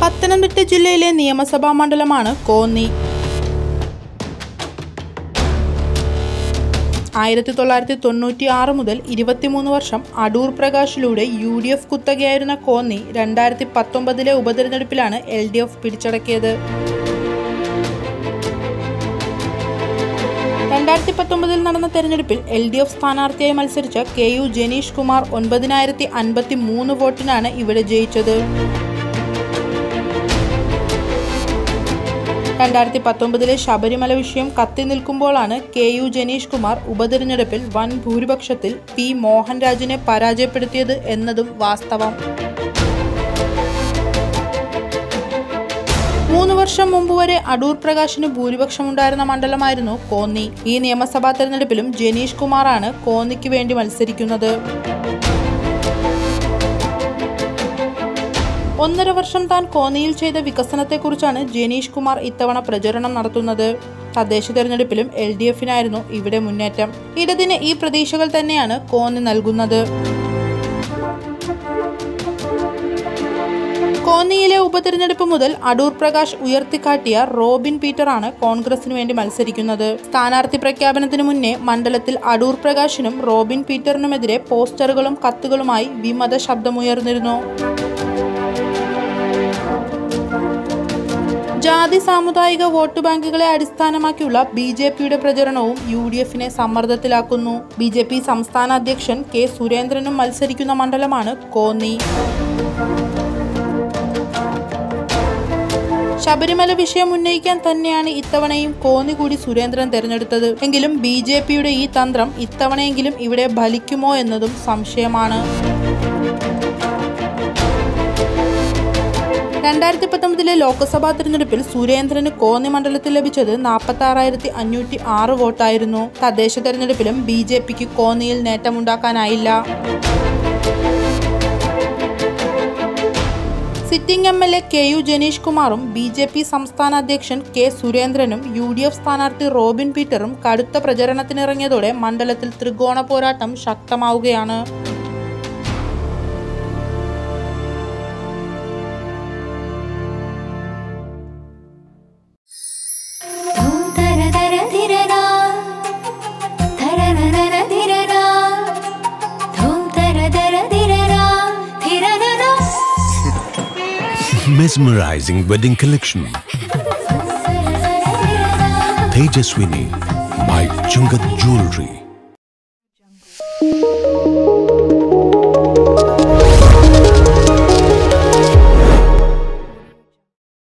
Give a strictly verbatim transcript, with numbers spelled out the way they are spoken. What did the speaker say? പത്തനംതിട്ട ജില്ലയിലെ നിയമസഭാ മണ്ഡലമാണ് കോന്നി. ആയിരത്തി തൊള്ളായിരത്തി തൊണ്ണൂറ്റി ആറ് മുതൽ ഇരുപത്തിമൂന്ന് വർഷം അടൂർ പ്രകാശിലൂടെ യു ഡി എഫ് കുത്തകയായിരുന്ന കോന്നി രണ്ടായിരത്തി പത്തൊമ്പതിലെ ഉപതെരഞ്ഞെടുപ്പിലാണ് എൽ ഡി എഫ് പിടിച്ചടക്കിയത്. രണ്ടായിരത്തി പത്തൊമ്പതിൽ നടന്ന തെരഞ്ഞെടുപ്പിൽ എൽ ഡി എഫ് സ്ഥാനാർത്ഥിയായി മത്സരിച്ച കെ യു ജനീഷ് കുമാർ ഒൻപതിനായിരത്തി അൻപത്തി മൂന്ന് വോട്ടിനാണ് ഇവിടെ ജയിച്ചത്. രണ്ടായിരത്തി പത്തൊമ്പതിലെ ശബരിമല വിഷയം കത്തി നിൽക്കുമ്പോഴാണ് കെ യു ജനീഷ് കുമാർ ഉപതെരഞ്ഞെടുപ്പിൽ വൻ ഭൂരിപക്ഷത്തിൽ പി മോഹൻരാജിനെ പരാജയപ്പെടുത്തിയത് എന്നതും വാസ്തവം. മൂന്ന് വർഷം മുമ്പ് വരെ അടൂർ പ്രകാശിന് ഭൂരിപക്ഷമുണ്ടായിരുന്ന മണ്ഡലമായിരുന്നു കോന്നി. ഈ നിയമസഭാ തെരഞ്ഞെടുപ്പിലും ജനീഷ് കുമാറാണ് കോന്നിക്ക് വേണ്ടി മത്സരിക്കുന്നത്. ഒന്നര വർഷം താൻ കോന്നിയിൽ ചെയ്ത വികസനത്തെക്കുറിച്ചാണ് ജനീഷ് കുമാർ ഇത്തവണ പ്രചരണം നടത്തുന്നത്. തദ്ദേശ തെരഞ്ഞെടുപ്പിലും എൽ ഡി എഫിനായിരുന്നു ഇവിടെ മുന്നേറ്റം. ഇടതിന് ഈ പ്രതീക്ഷകൾ തന്നെയാണ് കോന്നി നൽകുന്നത്. കോന്നിയിലെ ഉപതെരഞ്ഞെടുപ്പ് മുതൽ അടൂർ പ്രകാശ് ഉയർത്തിക്കാട്ടിയ റോബിൻ പീറ്റർ ആണ് കോൺഗ്രസിനു വേണ്ടി മത്സരിക്കുന്നത്. സ്ഥാനാർത്ഥി പ്രഖ്യാപനത്തിനു മുന്നേ മണ്ഡലത്തിൽ അടൂർ പ്രകാശിനും റോബിൻ പീറ്ററിനുമെതിരെ പോസ്റ്ററുകളും കത്തുകളുമായി വിമത ശബ്ദമുയർന്നിരുന്നു. ജാതി സാമുദായിക വോട്ട് ബാങ്കുകളെ അടിസ്ഥാനമാക്കിയുള്ള ബി ജെ പിയുടെ പ്രചരണവും യു ഡി എഫിനെ സമ്മർദ്ദത്തിലാക്കുന്നു. ബി ജെ പി സംസ്ഥാന അധ്യക്ഷൻ കെ സുരേന്ദ്രനും മത്സരിക്കുന്ന മണ്ഡലമാണ് കോന്നി. ശബരിമല വിഷയം ഉന്നയിക്കാൻ തന്നെയാണ് ഇത്തവണയും കോന്നി കൂടി സുരേന്ദ്രൻ തെരഞ്ഞെടുത്തത്. എങ്കിലും ബി ജെ പിയുടെ ഈ തന്ത്രം ഇത്തവണയെങ്കിലും ഇവിടെ ഫലിക്കുമോ എന്നതും സംശയമാണ്. രണ്ടായിരത്തി പത്തൊമ്പതിലെ ലോക്സഭാ തെരഞ്ഞെടുപ്പിൽ സുരേന്ദ്രന് കോന്നി മണ്ഡലത്തിൽ ലഭിച്ചത് നാൽപ്പത്തി ആറായിരത്തി അഞ്ഞൂറ്റി ആറ് വോട്ടായിരുന്നു. തദ്ദേശ തെരഞ്ഞെടുപ്പിലും ബി ജെ പിക്ക് കോന്നിയിൽ നേട്ടമുണ്ടാക്കാനായില്ല. Sitting M L A K U Janeesh കുമാറും ബി ജെ പി സംസ്ഥാന അധ്യക്ഷൻ കെ സുരേന്ദ്രനും യു ഡി എഫ് സ്ഥാനാർത്ഥി റോബിൻ പീറ്ററും കടുത്ത പ്രചരണത്തിനിറങ്ങിയതോടെ മണ്ഡലത്തിൽ ത്രികോണ പോരാട്ടം ശക്തമാവുകയാണ്. Mesmerizing wedding collection. Tejaswini by Chungat Jewelry.